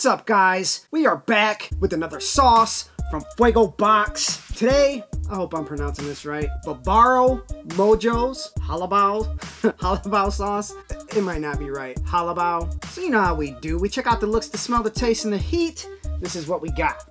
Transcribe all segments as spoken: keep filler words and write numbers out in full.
What's up, guys? We are back with another sauce from Fuego Box. Today, I hope I'm pronouncing this right, Jalabao, Mojo's, Jalabao, Jalabao sauce. It might not be right, Jalabao. So you know how we do. We check out the looks, the smell, the taste, and the heat. This is what we got.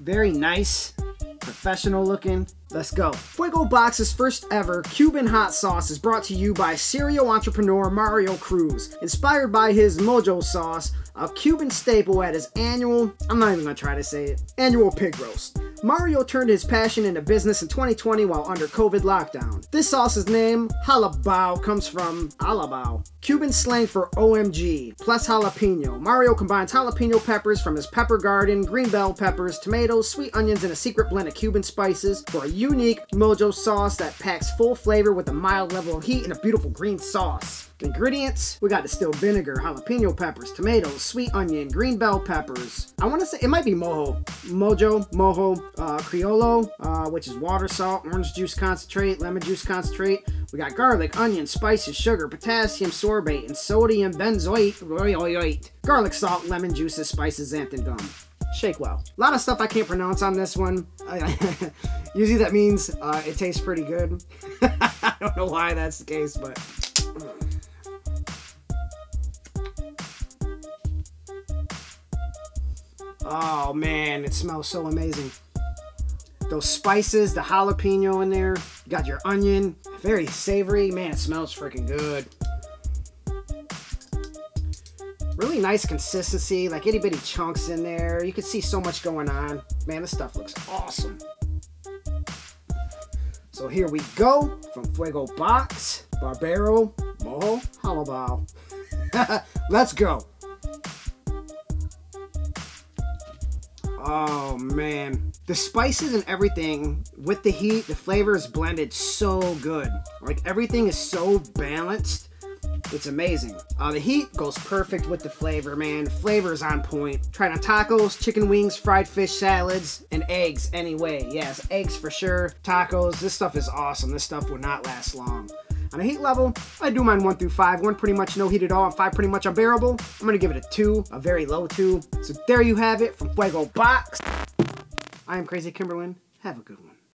Very nice, professional looking. Let's go. Fuego Box's first ever Cuban hot sauce is brought to you by serial entrepreneur Mario Cruz, inspired by his Mojo sauce, a Cuban staple at his annual, I'm not even gonna try to say it, annual pig roast. Mario turned his passion into business in twenty twenty while under COVID lockdown. This sauce's name, Jalabao, comes from Alabao, Cuban slang for O M G, plus jalapeno. Mario combines jalapeno peppers from his pepper garden, green bell peppers, tomatoes, sweet onions, and a secret blend of Cuban spices for a unique Mojo sauce that packs full flavor with a mild level of heat and a beautiful green sauce. Ingredients, we got distilled vinegar, jalapeno peppers, tomatoes, sweet onion, green bell peppers. I want to say it might be mojo, mojo, mojo, uh, criollo, uh, which is water, salt, orange juice concentrate, lemon juice concentrate. We got garlic, onion, spices, sugar, potassium sorbate, and sodium benzoate, garlic salt, lemon juices, spices, xanthan gum. Shake well. A lot of stuff I can't pronounce on this one. Usually that means uh, it tastes pretty good. I don't know why that's the case, but... Oh man, it smells so amazing. Those spices, the jalapeno in there, you got your onion, very savory. Man, it smells freaking good. Really nice consistency, like itty bitty chunks in there. You can see so much going on. Man, this stuff looks awesome. So here we go from Fuego Box, Jalabao, Mojo, Jalabao. Let's go. Oh man, the spices and everything with the heat, the flavor is blended so good. Like everything is so balanced, it's amazing. Uh, the heat goes perfect with the flavor, man. The flavor is on point. Tried on tacos, chicken wings, fried fish, salads, and eggs anyway. Yes, eggs for sure, tacos. This stuff is awesome. This stuff will not last long. On a heat level, I do mine one through five. One pretty much no heat at all, and five pretty much unbearable. I'm gonna give it a two, a very low two. So there you have it from Fuego Box. I am Crazy Kimberlyn. Have a good one.